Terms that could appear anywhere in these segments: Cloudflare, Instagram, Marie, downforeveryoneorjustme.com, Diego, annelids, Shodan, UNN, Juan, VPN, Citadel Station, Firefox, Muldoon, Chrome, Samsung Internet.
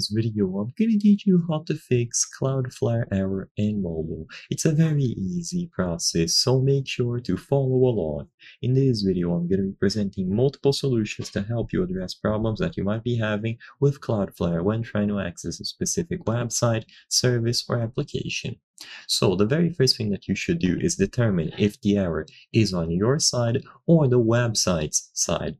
this video, I'm gonna teach you how to fix Cloudflare error in mobile. It's a very easy process, so make sure to follow along. In this video, I'm gonna be presenting multiple solutions to help you address problems that you might be having with Cloudflare when trying to access a specific website, service, or application. So the very first thing that you should do is determine if the error is on your side or the website's side.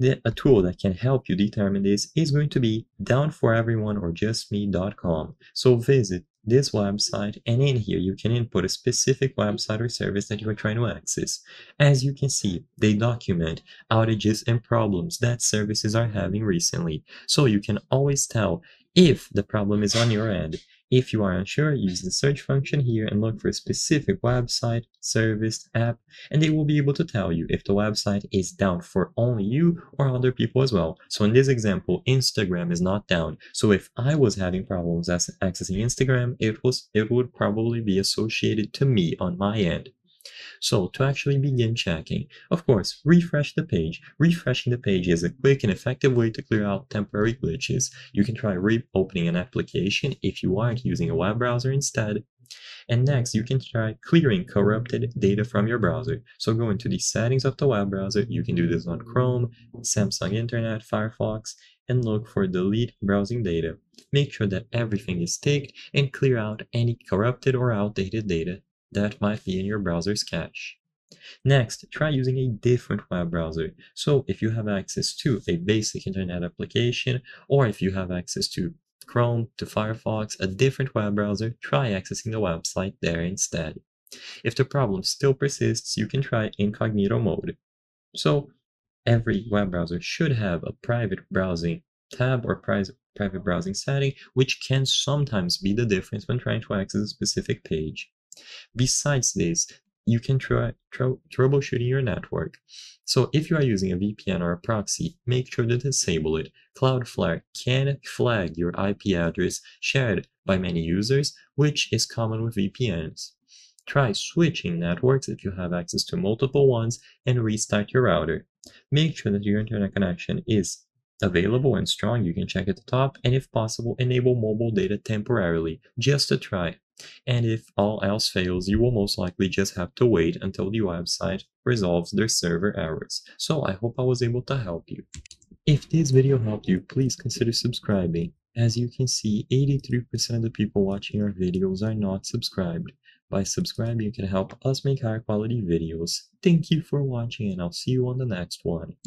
A tool that can help you determine this is going to be downforeveryoneorjustme.com. So visit this website, and in here you can input a specific website or service that you are trying to access. As you can see, they document outages and problems that services are having recently. So you can always tell if the problem is on your end. If you are unsure, use the search function here and look for a specific website, service, app, and they will be able to tell you if the website is down for only you or other people as well. So in this example, Instagram is not down. So if I was having problems accessing Instagram, it would probably be associated to me on my end. So to actually begin checking, of course, refresh the page. Refreshing the page is a quick and effective way to clear out temporary glitches. You can try reopening an application if you aren't using a web browser instead. And next, you can try clearing corrupted data from your browser. So go into the settings of the web browser. You can do this on Chrome, Samsung Internet, Firefox, and look for delete browsing data. Make sure that everything is ticked and clear out any corrupted or outdated data that might be in your browser's cache. Next, try using a different web browser. So if you have access to a basic internet application, or if you have access to Chrome, to Firefox, a different web browser, try accessing the website there instead. If the problem still persists, you can try incognito mode. So every web browser should have a private browsing tab or private browsing setting, which can sometimes be the difference when trying to access a specific page. Besides this, you can try troubleshooting your network. So if you are using a VPN or a proxy, make sure to disable it. Cloudflare can flag your IP address shared by many users, which is common with VPNs. Try switching networks if you have access to multiple ones and restart your router. Make sure that your internet connection is available and strong. You can check at the top, and if possible, enable mobile data temporarily just to try. And if all else fails, you will most likely just have to wait until the website resolves their server errors. So I hope I was able to help you. If this video helped you, please consider subscribing. As you can see, 83% of the people watching our videos are not subscribed. By subscribing, you can help us make higher quality videos. Thank you for watching, and I'll see you on the next one.